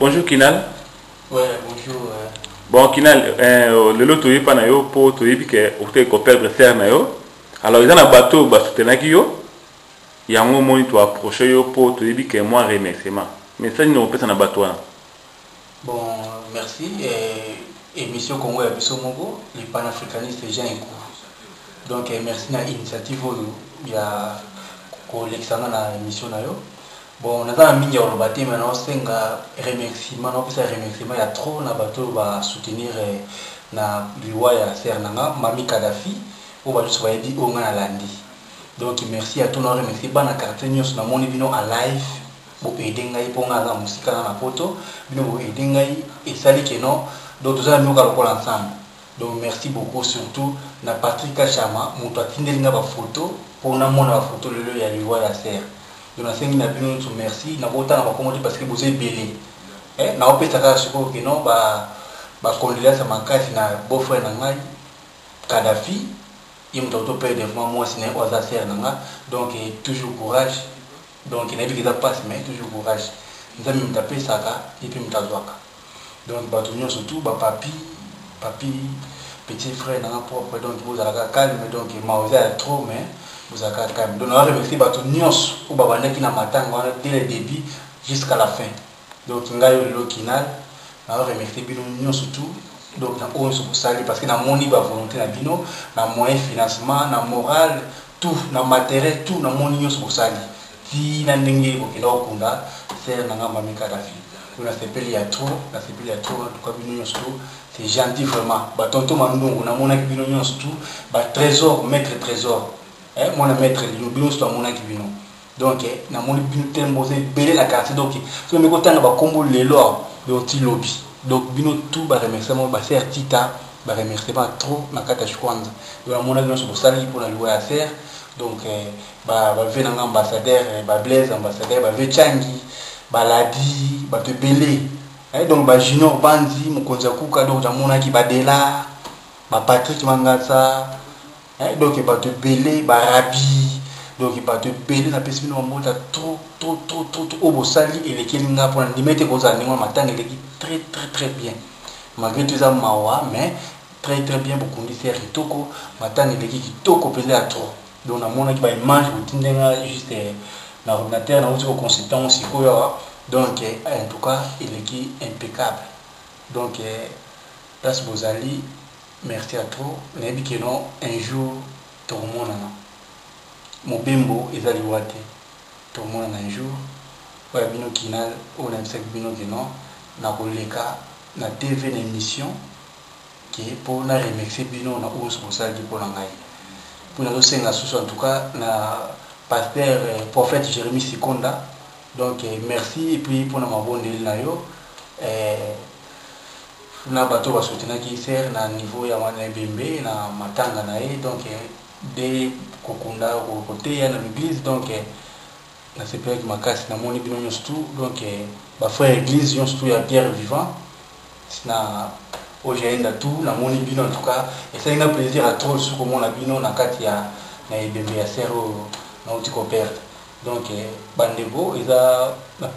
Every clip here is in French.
Bonjour Kinal. Ouais, bonjour. Bon Kinal, le lot toyi panayo po toyi puis que autre ko perdre Sernaïo. Alors ils ont un bateau bas soutenakio. Il y a un moment où tu approches yo po toyi puis que moi remerciement. Mais ça nous peut ça na bateau. Bon, merci émission Congo et biso Mongo, les panafricanistes les gens écoutent. Donc merci na initiative il y a collectionnant na émission na yo. Bon, on a mis au bâti maintenant, on a remerciement, on a remerciement, il y a trop de bateaux à soutenir la loi à Sernaïo, Mami Kadhafi, ou à l'Uswaïdi, ou à l'Alandi. Donc, merci à tous nos remerciés, on a carté, nous sommes en live, pour aider la musique dans la photo, pour aider et saluer que non, d'autres amis nous allons ensemble. Donc, merci beaucoup, surtout, na Patrick Chama, mon toit Kinal photo, pour nous montrer la photo de la loi à Sernaïo. Je vous remercie parce que vous êtes belé. Donc toujours courage. Donc il n'y a pas de mais toujours courage. Nous avons tapé ça et puis nous avons donc surtout papi, petit frère, donc vous avez calme, donc vous avez trop, mais vous avez calme. Donc, on remercie tous dès le début jusqu'à la fin. Donc, on remercie surtout. Donc, on salue parce que dans mon niveau, volonté, dans mon financement, dans moral, tout, dans matériel, tout, dans mon niveau, on salue. Si on c'est gentil vraiment. Tonton Mandou, on a mon trésor, maître trésor. Mon maître, nous sommes mon acquis. Donc, nous avons belé la carte. Donc, si nous avons combo les lois de petit lobby. Donc, nous avons tout remerciement, c'est Tita, remerciement trop, ma carte à Chouanza. Donc, mon avis, nous sommes salis pour la loi à faire. Donc, venez un ambassadeur, Blaise, ambassadeur, Changi, Ladi, Belé. Donc, Junior Bandi, Moukonzakuka, donc, Jamona qui Badela, Patrick Mangasa, donc, il va te belé, Barabi, donc, il va te belé, la personne qui est trop, Bosali, et les Kelinga pour les mettre aux animaux, matin, il est très, très, très bien. Malgré tout ça, Mawa, mais très, très bien pour qu'on dise, il toko, matin, il est qui toko, pesé à trop. Donc, la mona qui va manger, ou t'indenga, juste, l'ordinateur, on a aussi au consultant, on s'y couille. Donc, en tout cas, il est impeccable. Donc, place Bosali, merci à toi. Je dis que non, un jour, tout le monde mon bimbo est allé voir. Tout le monde un jour. On a bino Kinal, on a un sec bino que non. On a eu le cas, on a TV d'émission qui est pour remercier bino, on a eu Bosali pour l'engager. Pour nous, c'est en tout cas, le pasteur, prophète Jérémie Sikonda. Donc merci et puis pour nous abonner là yo na bateau va soutenir qui sert na niveau ya wana BMB na matanga na e donc des kokunda au côté ya na l'église donc na sepia qui makasi na moni bino surtout donc ba frère église surtout ya pierre vivant na ojenda tout na moni bino en tout cas et ça un plaisir à trop sur comment la bino na katia na BMB ya sero na utiko perte. Donc, Bandebo, il a la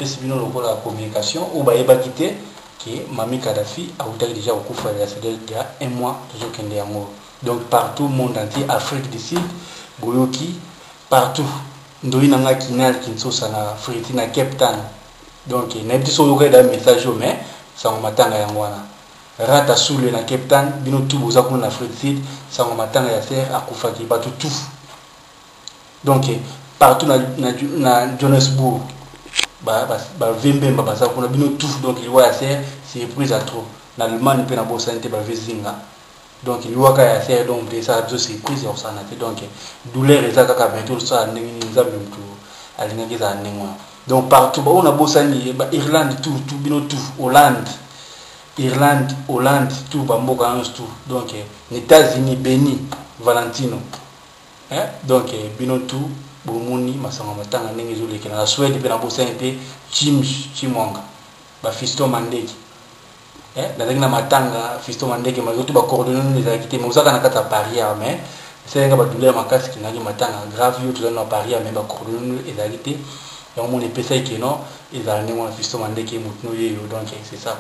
communication, ou il a quitté, qui Mami Kadhafi a déjà au coup il y a un mois, toujours qu'il y a un mois. Donc, partout, le monde entier, Afrique du Sud, Boyoki, partout, nous avons un Kinal qui est en Afrique, en Cape Town. Donc, il y a un message, mais ça va m'attendre à un mois. Rata soule na Cape Town, bino tout, vous avez en Afrique du Sud, ça va m'attendre à faire, à Koufaki, partout, tout. Donc, partout dans Johannesburg, on a tout, donc il y a c'est prise à trop. Dans l'Allemagne, il y a une santé, donc il y a donc c'est prise à donc douleur et ça, donc partout, on a beau santé, Irlande, tout, Hollande, tout, Bambo, tout, donc les États-Unis, Béni, Valentino, donc bino tout. Bomoni masanga matanga ndenge zole ke na Suède pe na Bosali Chimonga ba Fisto Mandeki na matanga Fisto Mandeki mais tout ba coordonner les activités mais ça kana kata Paris mais C'est un douleur ma casse qui n'a rien à grave, tout le monde à Paris a même à couronne et d'arrêter. Et on m'a les PC qui n'ont, ils arrivent à un fils de mandé qui est donc c'est ça.